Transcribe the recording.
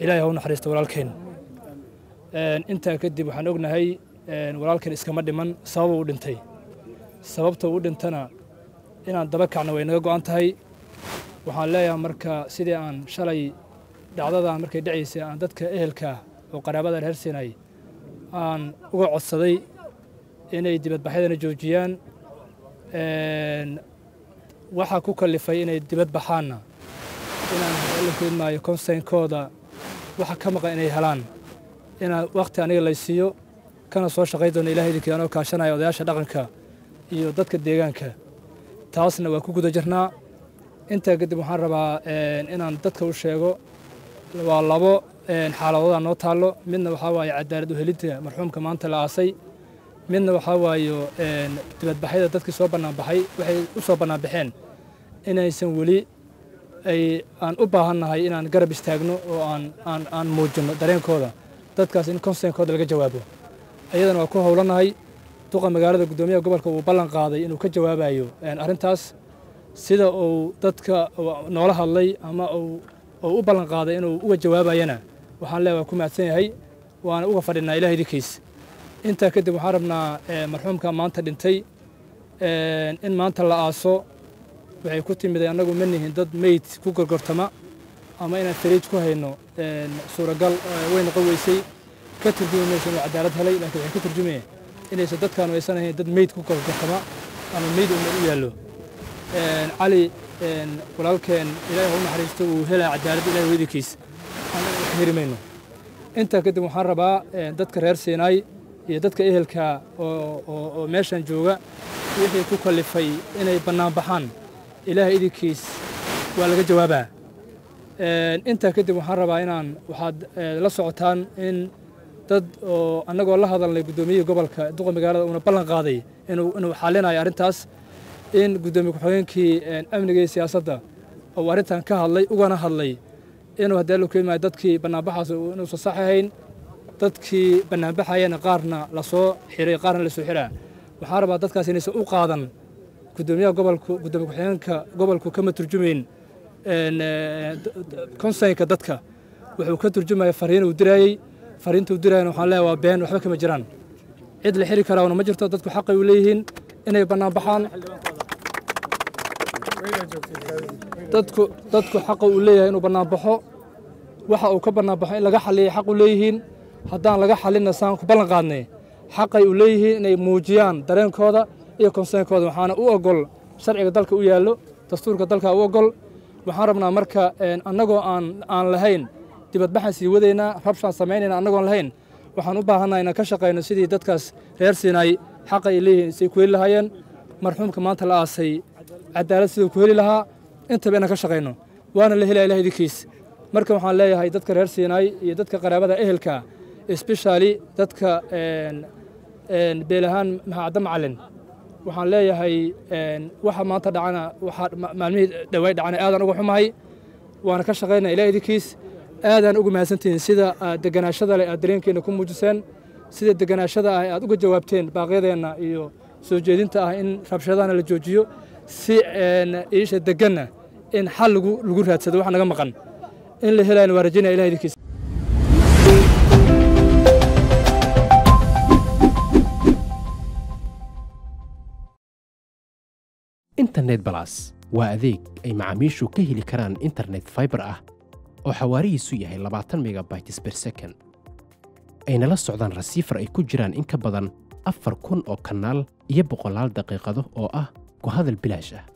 إلى هون حريست ورالكين. أنت كدي بحنقولنا هاي ورالكين إسكمد من صوب ودنتي. صوبته ودنتنا إن الدبكة عنا وينجو عن تهاي وحلا يا مركا سيدي عن شلي دعذا عن مركا دعيس عن دتك إهلك وقرابة الهرسيناي عن وقع الصدي إن يدبت بحيدنا جوجيان وحكوك اللي فينا يدبت بحالنا. إن يكون سين كودا وحكمق إني هلان إن وقت أنا اللي يسيو كان صوش غيدون إلهي لكيانو كاشنا يودياش دقنك يودتك ديجانك تاسنا وكوكو دجرنا أنت قد محاربة إن أنتك وشيءو والله حاله أنو تالو منا وحوي عدارد وهلت مرحوم كمان تلاعسي منا وحوي تبت بحيدة تذكر صوبنا بحي وحي صوبنا بحين إن يسولي أي أن أباهنا هاي إن أن قرب يستأجنو وأن أن أن موجنا درين كذا تذكر إن كونسين كذا لقى جوابه أيضا وكون هولنا هاي توقع مجالات القدومية قبل كوبلان قاضي إنه كجواب أيوه يعني أرنتاس سيدا أو تذكر نورها الله أما أو أبلان قاضي إنه هو جواب أينا وحلا وكم عتين هاي وأنا أوقف لنا إلهي ركيس أنت كده محاربنا مرحوم كمان تدنتي إن ما أنت لا أصو waxay ku timid anagu ma nihin dad meyd ku gorgortama ama inaan tariij ku hayno suuragal weyn qaweysay ka turjumaysan cadaalad helay laakiin waxay ku turjumeen inay dadkan weysan ahayn dad meyd ku gorgortama ama meyd uu u yaalo cali walaalkeen ilaahay uu naxariisto uu helaa cadaalad ilaahay wadikiis ana xirimayno inta kadib waxaan rabaa dadka reer Seenay iyo dadka ehelka oo meeshan jooga wixii ku kalifay inay banaan baxaan إلهي إديكيس ولا جوابه أنت كده محاربة إن واحد لصعتان إن تد أنا أقول الله هذا اللي قدومي قبلك دقة مجال ونبلغ قاضي إنه حالنا يا رنتاس إن قدومك حين كي أمن جي سياسة ده أو رنتان كهاللي وأنا هاللي إنه هدلو كل ما تدكي بنبحث إنه صحيحين تدكي بنبحث إن قارنا لصو حري قارنا لسحرة محاربة تدكاس إن سوق قاضن قدومية قدومك حيانك قبلك كم ترجمين كونسايك دتك وحو كترجمة فرين ودراي فرينت ودراي وحلا وبين وحبك مجران عيد الحركة راونا مجرته دتك حقي وليهن إن يبنا بحان دتك حقي وليه إنه بنا بحو وحو كبرنا بحين لقى حلي حق وليهن هدان لقى حلينا سان قبلنا قاني حقي وليهن إن موجيان درين كذا iyo konsenkooda waxaana u ogol sharciga dalka u yaalo dastuurka dalka u ogol waxaan rabnaa marka anagoo aan lahayn dibad baxas iyo wadeena rabshan sameeynayna anagoo lahayn waxaan u baahanahay inaan ka shaqeyno sidii dadkaas reer Seenay xaq ay leeyeen si ku helayaan marxuumka maanta la aasay cadaalad sidii ku heli lahaa intaba inaan ka shaqeyno waana la helay Ilaahay dikiis marka waxaan leeyahay dadka reer Seenay iyo dadka qaraabada ehelka especially dadka beelahan mahad macalin waxaan leeyahay waxa maanta dhacana waxa maalmihii dhawayd dhacana aadan ugu xumahay waan ka shaqeynaa Ilaahay dikiis aadan ugu maasantiin sida deganaashada leh adreenkeena ku muujiseen sida deganaashada ah aad uga jawaabteen baaqyadeena iyo soo jeedinta ah in rabshadaana la joojiyo si isha degana in xal lagu raadsado waxa naga maqan in la helaan warajina Ilaahay dikiis إنترنت بلاس وأذيك أي معاميشو كهلي كران إنترنت فايبر أو حواري سوية 24 ميجا بايتس بير سكن أين لا سعودان رسيفر أي كجران إنك بدن أفر كون أو كنال يبقو لال دقيقة أو كهذا البلاشة